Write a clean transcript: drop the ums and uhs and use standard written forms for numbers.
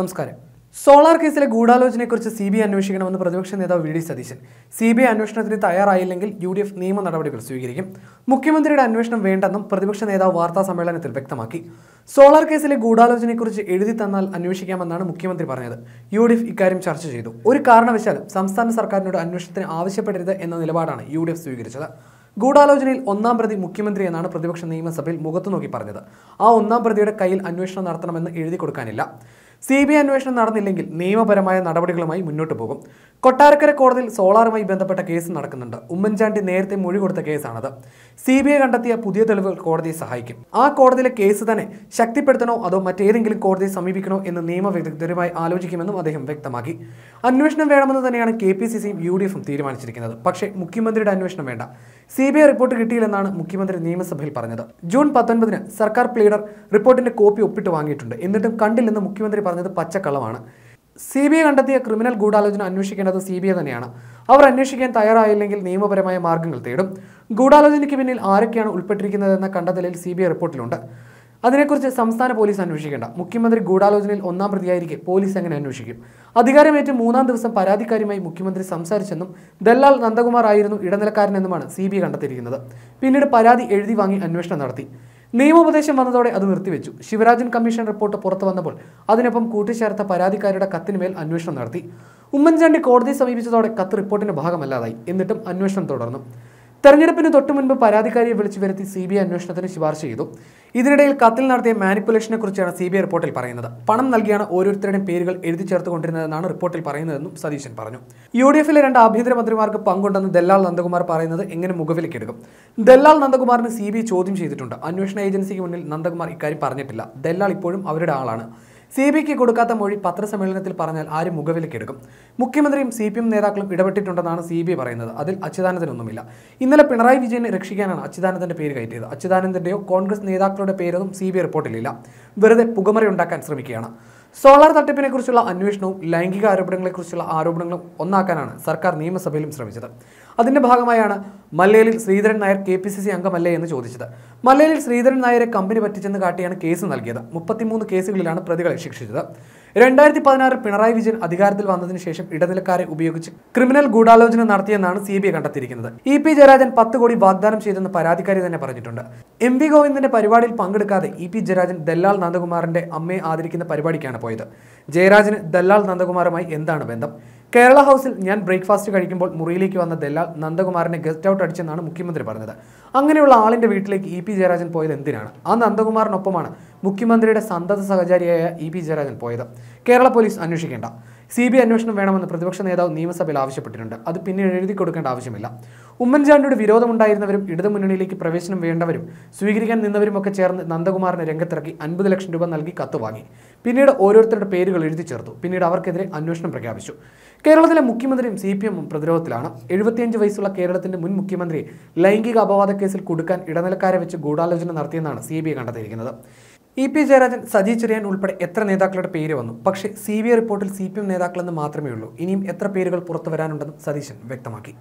നമസ്കാരം. സോളാർ കേസിലെ ഗൂഢാലോചനയെക്കുറിച്ച് CBI അന്വേഷിക്കണമെന്ന് പ്രതിപക്ഷ നേതാവ് VD സതീശൻ. CBI അന്വേഷണത്തിന് തയ്യാറായില്ലെങ്കിൽ UDF നിയമ നടപടികൾ സ്വീകരിക്കും. മുഖ്യമന്ത്രിയുടെ അന്വേഷണം വേണ്ടെന്നും പ്രതിപക്ഷ നേതാവ് വാർത്താ സമ്മേളനത്തിൽ വ്യക്തമാക്കി. സോളാർ കേസിലെ ഗൂഢാലോചനയെക്കുറിച്ച് എഴുതി തന്നാൽ അന്വേഷിക്കാമെന്നാണ് മുഖ്യമന്ത്രി പറഞ്ഞത്. UDF ഇക്കാര്യം ചർച്ച ചെയ്തു. ഒരു കാരണവശാലും സംസ്ഥാന സർക്കാരിനോട് അന്വേഷണത്തിന് ആവശ്യപ്പെടരുത് എന്ന നിലപാടാണ് UDF സ്വീകരിച്ചത്. ഗൂഢാലോചനയിൽ ഒന്നാം പ്രതി മുഖ്യമന്ത്രി എന്നാണ് പ്രതിപക്ഷ നിയമസഭയിൽ മുഖത്തു നോക്കി പറഞ്ഞത്. ആ ഒന്നാം പ്രതിയുടെ കയ്യിൽ അന്വേഷണം നടത്തണമെന്ന് എഴുതി കൊടുക്കാനില്ല. CBI അന്വേഷണം നടന്നില്ലെങ്കിൽ നിയമപരമായ നടപടികളുമായി മുന്നോട്ട് പോകും. കൊട്ടാരക്കര കോടതിയിൽ സോളാറുമായി ബന്ധപ്പെട്ട കേസ് നടക്കുന്നുണ്ട്. ഉമ്മൻചാണ്ടി നേരത്തെ മൊഴി കൊടുത്ത കേസാണത്. CBI കണ്ടെത്തിയ പുതിയ തെളിവുകൾ കോടതിയെ സഹായിക്കും. ആ കോടതിയിലെ കേസ് തന്നെ ശക്തിപ്പെടുത്തണോ അതോ മറ്റേതെങ്കിലും കോടതിയെ സമീപിക്കണോ എന്ന് നിയമ വിദഗ്ധരുമായി ആലോചിക്കുമെന്നും അദ്ദേഹം വ്യക്തമാക്കി. അന്വേഷണം വേണമെന്ന് തന്നെയാണ് KPCCയും UDFും തീരുമാനിച്ചിരിക്കുന്നത്. പക്ഷേ മുഖ്യമന്ത്രിയുടെ അന്വേഷണം വേണ്ട. CBI റിപ്പോർട്ട് കിട്ടിയില്ലെന്നാണ് മുഖ്യമന്ത്രി നിയമസഭയിൽ പറഞ്ഞത്. ജൂൺ 19 സർക്കാർ പ്ലീഡർ റിപ്പോർട്ടിന്റെ കോപ്പി ഒപ്പിട്ട് വാങ്ങിയിട്ടുണ്ട്. എന്നിട്ടും കണ്ടില്ലെന്ന് മുഖ്യമന്ത്രി പറഞ്ഞത് പച്ചക്കളവാണ്. CBI കണ്ടെത്തിയ ക്രിമിനൽ ഗൂഢാലോചന അന്വേഷിക്കേണ്ടത് CBI തന്നെയാണ്. അവർ അന്വേഷിക്കാൻ തയ്യാറായില്ലെങ്കിൽ നിയമപരമായ മാർഗങ്ങൾ തേടും. ഗൂഢാലോചനയ്ക്ക് പിന്നിൽ ആരൊക്കെയാണ് ഉൾപ്പെട്ടിരിക്കുന്നതെന്ന കണ്ടെത്തലിൽ CBI റിപ്പോർട്ടിലുണ്ട്. അതിനെക്കുറിച്ച് സംസ്ഥാന പോലീസ് അന്വേഷിക്കേണ്ട. മുഖ്യമന്ത്രി ഗൂഢാലോചനയിൽ ഒന്നാം പ്രതിയായിരിക്കെ പോലീസ് എങ്ങനെ അന്വേഷിക്കും? അധികാരമേറ്റ് 3-ാം ദിവസം പരാതിക്കാരിയുമായി മുഖ്യമന്ത്രി സംസാരിച്ചെന്നും ദല്ലാൽ നന്ദകുമാർ ആയിരുന്നു ഇടനിലക്കാരനെന്നുമാണ് CBI കണ്ടെത്തിയിരിക്കുന്നത്. പിന്നീട് പരാതി എഴുതി വാങ്ങി അന്വേഷണം നടത്തി. നിയമോപദേശം വന്നതോടെ അത് നിർത്തിവെച്ചു. ശിവരാജൻ കമ്മീഷൻ റിപ്പോർട്ട് പുറത്തു വന്നപ്പോൾ അതിനൊപ്പം കൂട്ടിച്ചേർത്ത പരാതിക്കാരുടെ കത്തിനുമേൽ അന്വേഷണം നടത്തി. ഉമ്മൻചാണ്ടി കോടതിയെ സമീപിച്ചതോടെ കത്ത് റിപ്പോർട്ടിന്റെ ഭാഗമല്ലാതായി. എന്നിട്ടും അന്വേഷണം തുടർന്നു. തെരഞ്ഞെടുപ്പിന് തൊട്ടുമുൻപ് പരാതിക്കാരിയെ വിളിച്ചു വരുത്തി CBI അന്വേഷണത്തിന് ശുപാർശ ചെയ്തു. ഇതിനിടയിൽ കത്തിൽ നടത്തിയ മാനിപ്പുലേഷനെ കുറിച്ചാണ് CBI റിപ്പോർട്ടിൽ പറയുന്നത്. പണം നൽകിയാണ് ഓരോരുത്തരുടെയും പേരുകൾ എഴുതി ചേർത്തുകൊണ്ടിരുന്നതെന്നാണ് റിപ്പോർട്ടിൽ പറയുന്നതെന്നും സതീശൻ പറഞ്ഞു. UDFിലെ 2 ആഭ്യന്തരമന്ത്രിമാർക്ക് പങ്കുണ്ടെന്ന് ദല്ലാൽ നന്ദകുമാർ പറയുന്നത് എങ്ങനെ മുഖവിലക്കെടുക്കും? ദല്ലാൽ നന്ദകുമാറിന് CBI ചോദ്യം ചെയ്തിട്ടുണ്ട്. അന്വേഷണ ഏജൻസിക്ക് മുന്നിൽ നന്ദകുമാർ ഇക്കാര്യം പറഞ്ഞിട്ടില്ല. ദല്ലാൽ ഇപ്പോഴും അവരുടെ ആളാണ്. CBIക്ക് കൊടുക്കാത്ത മൊഴി പത്രസമ്മേളനത്തിൽ പറഞ്ഞാൽ ആരും മുഖവിലക്കെടുക്കും? മുഖ്യമന്ത്രിയും CPM നേതാക്കളും ഇടപെട്ടിട്ടുണ്ടെന്നാണ് CBI പറയുന്നത്. അതിൽ അച്യുതാനന്ദനൊന്നുമില്ല. ഇന്നലെ പിണറായി വിജയനെ രക്ഷിക്കാനാണ് അച്യുതാനന്ദൻ്റെ പേര് കയറ്റിയത്. അച്യുതാനന്ദൻ്റെയോ കോൺഗ്രസ് നേതാക്കളുടെ പേരൊന്നും CBI റിപ്പോർട്ടിലില്ല. വെറുതെ പുകമറയുണ്ടാക്കാൻ ശ്രമിക്കുകയാണ്. സോളാർ തട്ടിപ്പിനെക്കുറിച്ചുള്ള അന്വേഷണവും ലൈംഗിക ആരോപണങ്ങളെക്കുറിച്ചുള്ള ആരോപണങ്ങളും ഒന്നാക്കാനാണ് സർക്കാർ നിയമസഭയിലും ശ്രമിച്ചത്. അതിൻ്റെ ഭാഗമായാണ് മല്ലേലിൽ ശ്രീധരൻ നായർ KPCC അംഗമല്ലേ എന്ന് ചോദിച്ചത്. മല്ലേലിൽ ശ്രീധരൻ നായരെ കമ്പനി പറ്റിച്ചെന്ന് കാട്ടിയാണ് കേസ് നൽകിയത്. 33 കേസുകളിലാണ് പ്രതികളെ ശിക്ഷിച്ചത്. 2016 പിണറായി വിജയൻ അധികാരത്തിൽ വന്നതിന് ശേഷം ഇടനിലക്കാരെ ഉപയോഗിച്ച് ക്രിമിനൽ ഗൂഢാലോചന നടത്തിയെന്നാണ് CBI കണ്ടെത്തിയിരിക്കുന്നത്. E. P. ജയരാജൻ 10 കോടി വാഗ്ദാനം ചെയ്തെന്ന് പരാതിക്കാരി തന്നെ പറഞ്ഞിട്ടുണ്ട്. MV ഗോവിന്ദന്റെ പരിപാടിയിൽ പങ്കെടുക്കാതെ E. P. ജയരാജൻ ദല്ലാൽ നന്ദകുമാറിന്റെ അമ്മയെ ആദരിക്കുന്ന പരിപാടിക്കാണ് പോയത്. ജയരാജന് ദല്ലാൽ നന്ദകുമാറുമായി എന്താണ് ബന്ധം? കേരള ഹൗസിൽ ഞാൻ ബ്രേക്ക്ഫാസ്റ്റ് കഴിക്കുമ്പോൾ മുറിയിലേക്ക് വന്ന ദല്ലാൽ നന്ദകുമാറിനെ ഗസ്റ്റ് ഔട്ട് അടിച്ചെന്നാണ് മുഖ്യമന്ത്രി പറഞ്ഞത്. അങ്ങനെയുള്ള ആളിൻ്റെ വീട്ടിലേക്ക് E. P. ജയരാജൻ പോയത് എന്തിനാണ്? ആ നന്ദകുമാറിനൊപ്പമാണ് മുഖ്യമന്ത്രിയുടെ സന്തത സഹചാരിയായ E. P. ജയരാജൻ പോയത്. കേരള പോലീസ് അന്വേഷിക്കേണ്ട. CBI അന്വേഷണം വേണമെന്ന് പ്രതിപക്ഷ നേതാവ് നിയമസഭയിൽ ആവശ്യപ്പെട്ടിട്ടുണ്ട്. അത് പിന്നീട് എഴുതി കൊടുക്കേണ്ട ആവശ്യമില്ല. ഉമ്മൻചാണ്ടിയുടെ വിരോധമുണ്ടായിരുന്നവരും ഇടതുമുന്നണിയിലേക്ക് പ്രവേശനം വേണ്ടവരും സ്വീകരിക്കാൻ നിന്നവരുമൊക്കെ ചേർന്ന് നന്ദകുമാറിനെ രംഗത്തിറക്കി 50 ലക്ഷം രൂപ നൽകി കത്ത് വാങ്ങി. പിന്നീട് ഓരോരുത്തരുടെ പേരുകൾ എഴുതി ചേർത്തു. പിന്നീട് അവർക്കെതിരെ അന്വേഷണം പ്രഖ്യാപിച്ചു. കേരളത്തിലെ മുഖ്യമന്ത്രിയും CPMഉം പ്രതിരോധത്തിലാണ്. 75 വയസ്സുള്ള കേരളത്തിന്റെ മുൻ മുഖ്യമന്ത്രിയെ ലൈംഗിക അപവാദ കേസിൽ കുടുക്കാൻ ഇടനിലക്കാരെ വെച്ച് ഗൂഢാലോചന നടത്തിയെന്നാണ് CBI കണ്ടെത്തിയിരിക്കുന്നത്. E. P. ജയരാജൻ, സജി ചെറിയാൻ ഉൾപ്പെടെ എത്ര നേതാക്കളുടെ പേര് വന്നു? പക്ഷേ CBI റിപ്പോർട്ടിൽ CPM നേതാക്കളെന്ന് മാത്രമേ ഉള്ളൂ. ഇനിയും എത്ര പേരുകൾ പുറത്തു വരാനുണ്ടെന്നും സതീശൻ വ്യക്തമാക്കി.